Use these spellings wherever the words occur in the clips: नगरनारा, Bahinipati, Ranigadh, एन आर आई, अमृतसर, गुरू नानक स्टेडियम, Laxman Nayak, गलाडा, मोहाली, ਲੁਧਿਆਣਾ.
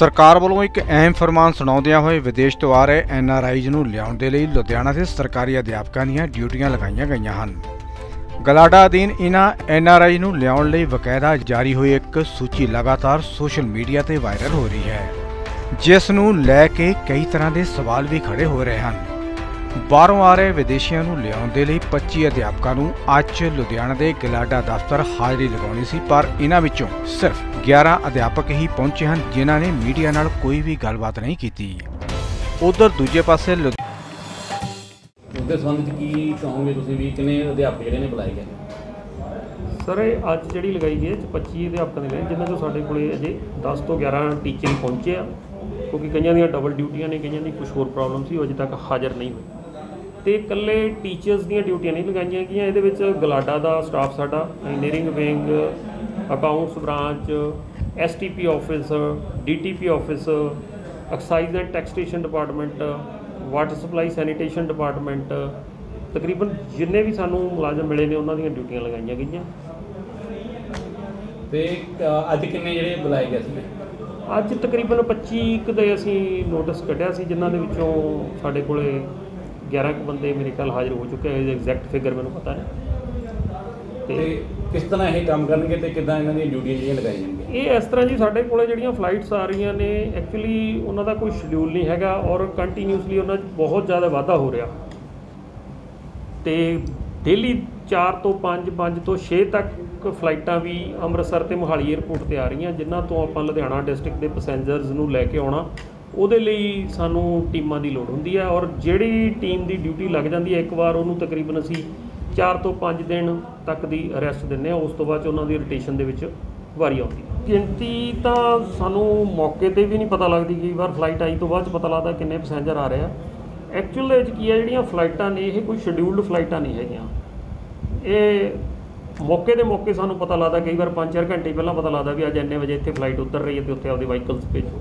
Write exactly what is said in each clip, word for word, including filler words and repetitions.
सरकार वालों एक अहम फरमान सुनाद्या हुए विदेश तो आ रहे एन आर आईज नूं लियाउण दे लई लुधियाना से सरकारी अध्यापकों दीआं ड्यूटियां लगाईआं गईआं हन। गलाडा अधीन इन्हां एन आर आईज नूं लियाउण लई वकायदा जारी हुई एक सूची लगातार सोशल मीडिया ते वायरल हो रही है, जिस नूं लै के कई तरह के सवाल भी खड़े हो रहे हैं। बाहरों आ रहे विदेशियां नूं लियाउण दे लई पच्ची अध्यापकों नूं अज लुधियाना के गलाडा दफ्तर हाज़री लगाउणी सी, पर इन्हां विचों सिर्फ ग्यारह अध्यापक ही पहुंचे हैं जिन्होंने मीडिया नाल कोई भी गलबात नहीं की। उधर दूजे पासे सर अज जी लगाई गई पच्ची अध्यापक ने जिन्होंने तो साढ़े को अजे दस तो ग्यारह टीचर पहुंचे हैं, क्योंकि कई दी डबल ड्यूटियां ने, कई दी कुछ होर प्रॉब्लम सी, अजे तक हाज़र नहीं हुए। तो कल्ले टीचर्स दी ड्यूटियां नहीं लगाई गई, गलाडा का स्टाफ साडा engineering wing, accounts branch, S T P office, D T P office, excise and taxation department, water supply sanitation department, तकरीबन जिन्ने भी सानू मुलाजम मिले ने उन्होंने ड्यूटियां लगाई गई। अज कितने जिहड़े बुलाए गए सी? अज तकरीबन पच्ची क दे असीं नोटिस कढ़िया सी, जिन्हां दे विचों साडे कोले ग्यारह क बंदे मेरे ख्याल हाज़र हो चुके हैं। एग्जैक्ट फिगर मैनूं पता नहीं। किस तरह यह काम करनगे ते किदां इन्हां दी ड्यूटी जी लगाई जाएगी? ये इस तरह जी साढ़े कोल जिहड़ियां फ्लाइट्स आ रही ने, एक्चुअली उन्हां दा कोई शेड्यूल नहीं हैगा और कंटीन्यूसली उन्हां च बहुत ज़्यादा वाधा हो रहा। तो डेली चार तो पाँच पाँच तो छे तक फ्लाइटा भी अमृतसर ते मोहाली एयरपोर्ट पर आ रही, जिन्हां तो आपां लुधियाना डिस्ट्रिक्ट के पैसेंजर्स नूं लैके आउणा, उहदे लई सानूं टीमां दी लोड़ हुंदी है। और जिहड़ी टीम की ड्यूटी लग जाती है एक बार, उहनूं तकरीबन असीं चार तो पाँच दिन तक दी अरैस्ट दिंदे, उस तो बाद उन्हां दी रोटेशन दे विच वारी आउंदी। गिनती तां सानूं मौके ते भी नहीं पता लगदी, कई बार फ्लाइट आई तो बाद पता लगदा किन्ने पैसेंजर आ रहे हैं। एक्चुअल विच की है जिहड़ियां फ्लाइटां ने ये कोई शेड्यूल्ड फ्लाइटां नहीं हैगियां, ये मौके दे मौके सानूं पता लगदा, कई बार पंज चार घंटे पहलां पता लगदा भी अज इन्ने वजे इत्थे फ्लाइट उतर रही है ते उत्थे आपदे व्हीकल्स भेजो।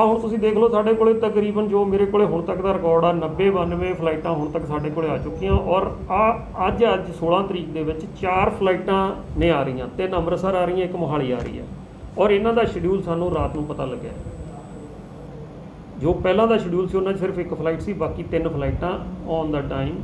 आ हुण तुसीं देख लो साडे कोले तकरीबन जो मेरे कोले हुण तक दा रिकॉर्ड आ नब्बे बानवे फ्लाइटां हुण तक साडे कोले आ चुकियां। और आ अज अज सोलह तरीक दे विच चार फ्लाइटां ने आ रही, तीन अमृतसर आ रही, एक मोहाली आ रही है। और इन्हां दा शेड्यूल सानूं रात नूं पता लग्या, जो पहलां दा शेड्यूल सी उन्हां 'च सिर्फ एक फ्लाइट सी, बाकी तीन फ्लाइटां ऑन द टाइम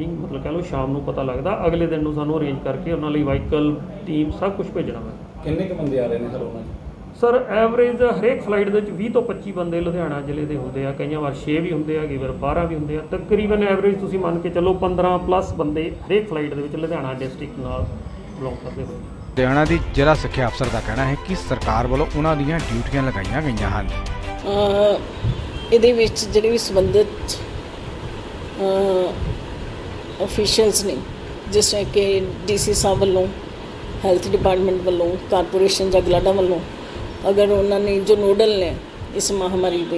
भी मतलब कह लो शाम नूं पता लगदा, अगले दिन नूं सानूं अरेंज करके उन्हां लई व्हीकल टीम सब कुछ भेजना है। किन्ने क बंदे आ रहे ने सर उन्हां 'च? सर एवरेज हरेक फ्लाइट के भी तो पच्ची बंदे लुधियाना जिले के होंगे, कई बार छे भी होंगे, कई बार बारह भी होंगे। तकरीबन एवरेज तुसीं मन के चलो पंद्रह प्लस बंदे हरेक फ्लाइट के लुधियाना डिस्ट्रिक्ट नाल बिलोंग करते हुए। लुधियाना की जिला सिक्ख्या अफसर का कहना है कि सरकार वालों उन्हां दीयां ड्यूटियां लगाईआं गईआं हन। इहदे विच जिहड़े भी संबंधित ऑफिशियल्स ने, जिस तरह के डी सी साहब वालों, हैल्थ डिपार्टमेंट वालों, कारपोरेशन जां गलाडा वालों, अगर उन्होंने जो नोडल ने इस महामारी पे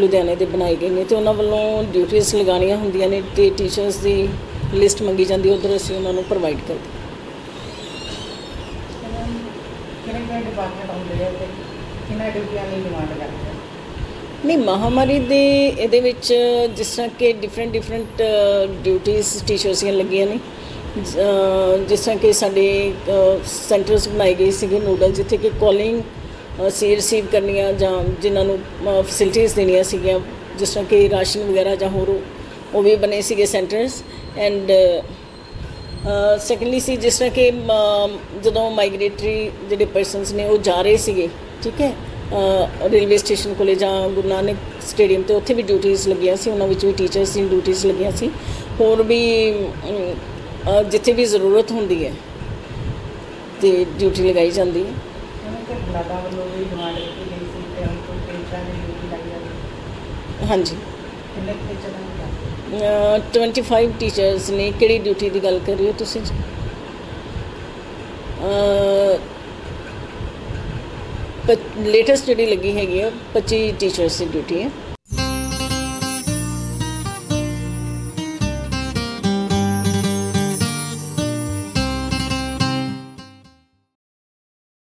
लुधियाने के बनाए गए हैं तो उन्होंने वालों ड्यूटीज लगानिया होंदिया ने, तो टीचर्स की लिस्ट मंगी जाती उधर असी उन्होंने प्रोवाइड करते। नहीं महामारी दे इहदे विच जिस तरह के डिफरेंट डिफरेंट ड्यूटीज टीचर्स दियां लगियां ने, जिस तरह के साडे सेंटर्स बनाए गए सीगे नोडल, जिथे कि कॉलिंग ਅਸੀਂ रिसीव करनिया ਜਾਂ ਜਿਨ੍ਹਾਂ ਨੂੰ ਫੈਸਿਲਿਟੀਜ਼ ਦੇਣੀਆਂ ਸੀਗੀਆਂ, ਜਿਸ ਤਰ੍ਹਾਂ ਕਿ ਰਾਸ਼ਨ ਵਗੈਰਾ ਜਾਂ ਹੋਰ, ਉਹ ਵੀ ਬਣੇ ਸੀਗੇ ਸੈਂਟਰਸ। ਐਂਡ ਸੈਕੰਡਲੀ ਸੀ ਜਿਸ ਤਰ੍ਹਾਂ ਕਿ ਜਦੋਂ ਮਾਈਗ੍ਰੇਟਰੀ ਜਿਹੜੇ ਪਰਸਨਸ ਨੇ ਉਹ ਜਾ ਰਹੇ ਸੀਗੇ, ਠੀਕ ਹੈ, ਰੇਲਵੇ ਸਟੇਸ਼ਨ ਕੋਲੇ ਜਾਂ ਗੁਰੂ ਨਾਨਕ ਸਟੇਡੀਅਮ ਤੇ, ਉੱਥੇ ਵੀ ਡਿਊਟੀਜ਼ ਲੱਗੀਆਂ ਸੀ, ਉਹਨਾਂ ਵਿੱਚ ਵੀ ਟੀਚਰਸ ਦੀ ਡਿਊਟੀਜ਼ ਲੱਗੀਆਂ ਸੀ। ਹੋਰ ਵੀ ਜਿੱਥੇ ਵੀ ਜ਼ਰੂਰਤ ਹੁੰਦੀ ਹੈ ਤੇ ਡਿਊਟੀ ਲਗਾਈ ਜਾਂਦੀ ਹੈ। हाँ जी, ट्वेंटी फाइव टीचर्स ने। किहड़ी ड्यूटी की गल कर रहे हो तुसीं? लेटेस्ट जिहड़ी लगी हैगी पच्ची टीचर्स की ड्यूटी है।